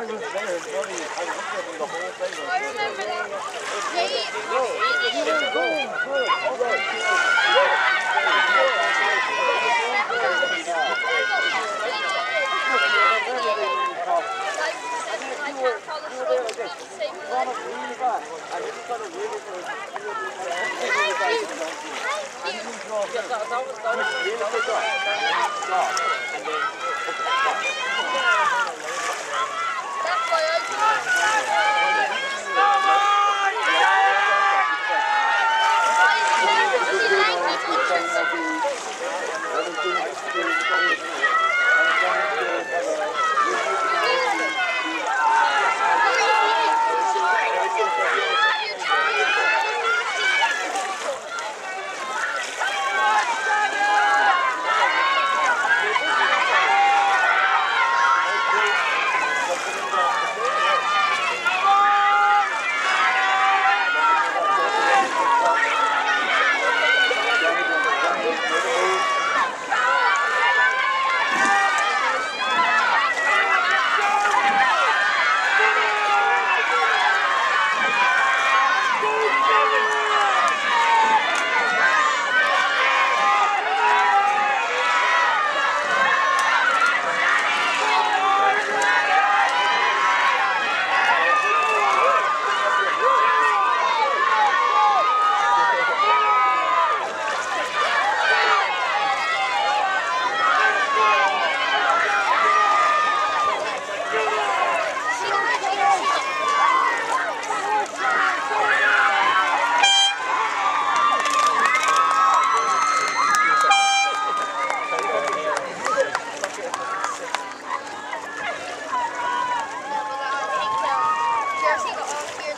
I was there. I was looking at the whole thing. I remember that. Jersey,